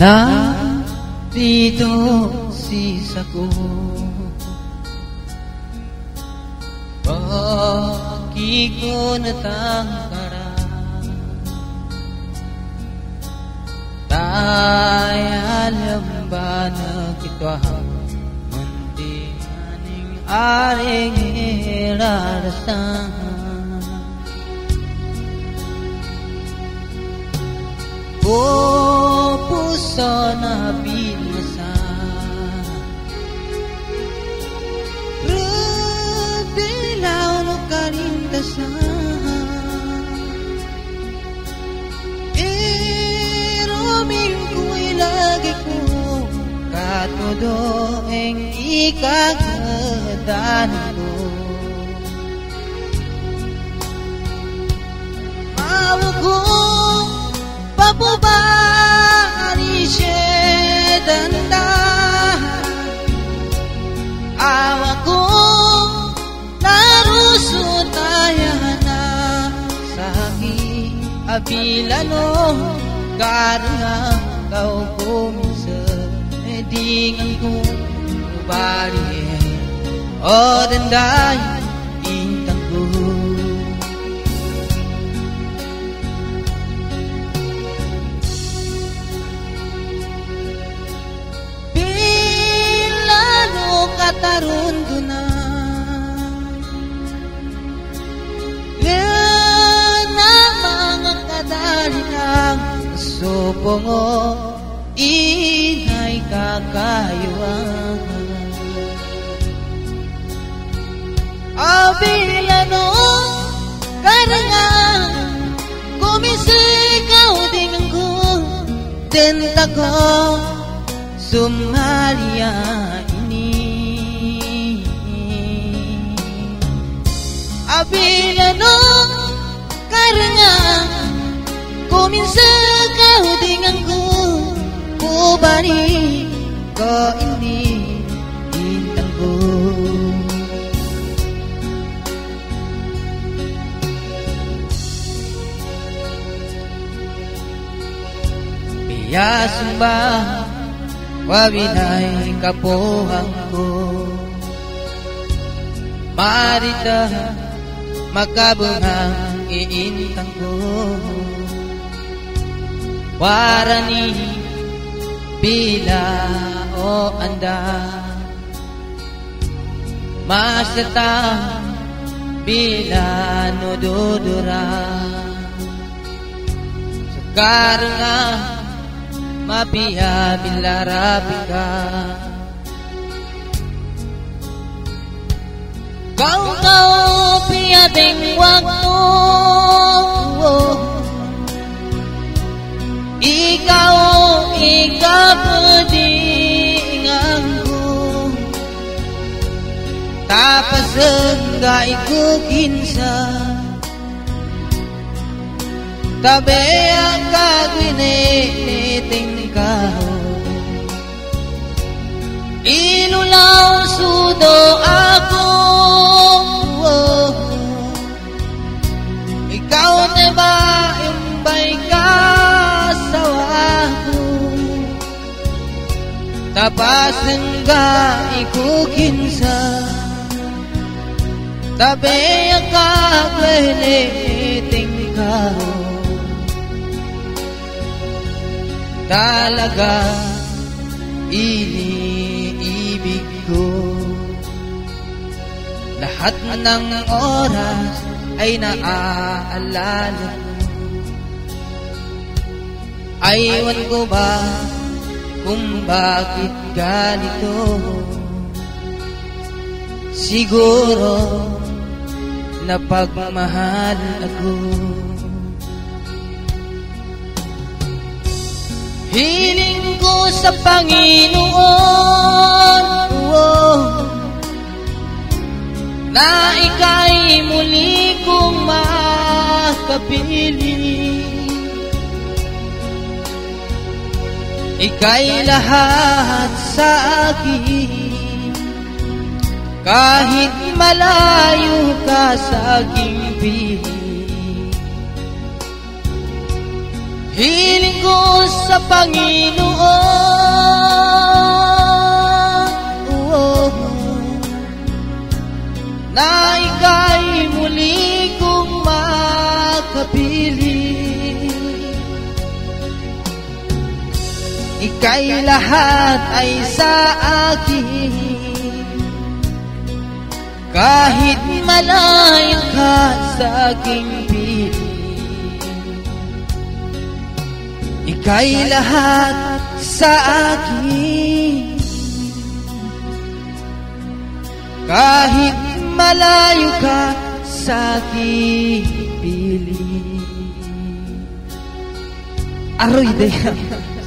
Narito sisaku, bagi ko natangkaran, tayalam ba na kita muntianing aring irarasan. O puso na binasa, rutilaw no karindasan, iruming ko ilagay ko katudoeng ikagatan ko. Mawa ko papubarishe danda, awa ko naruso tayana sahi abilano karna kau kumse dinganku bari oh dendai. Tarundu na na mga kadalilang supongo inay kakayuan abilano karangang kumisigaw din ang kong tentako sumalian. Abilano karena kuminsa kau denganku, ku bari kau ini bintangku. Biya sumbah wabinay kapuhangku, marita magkabungang iintang ko, warani bila o anda, masata bila no dudura, sekarang nga mapiha bila rapika. Kau-kau piyating waktu, ikaw-ikapedinganku, tapas enggak ikukinsa, tabe ang kagwiniting ikaw, ilulaw sudo ako. Ikaw na ba yung ba'y kasawa ko? Tapas nga ikukinsa, tabi ang kakweliting ikaw, talaga iniibig ko. Lahat ng oras ay naaalala, aywan ko ba kung bakit ganito? Siguro napagmahal ako. Hiling ko sa Panginoon, oh, na ika'y muli kong makapiling. Ika'y lahat sa akin, kahit malayo ka sa aking piling. Hiling ko sa Panginoon na ika'y muli kong makapiling. Ika'y lahat ay sa akin, kahit malayo ka sa aking piling. Ika'y lahat sa akin, kahit malayo ka sa aking piling. Aroy dayang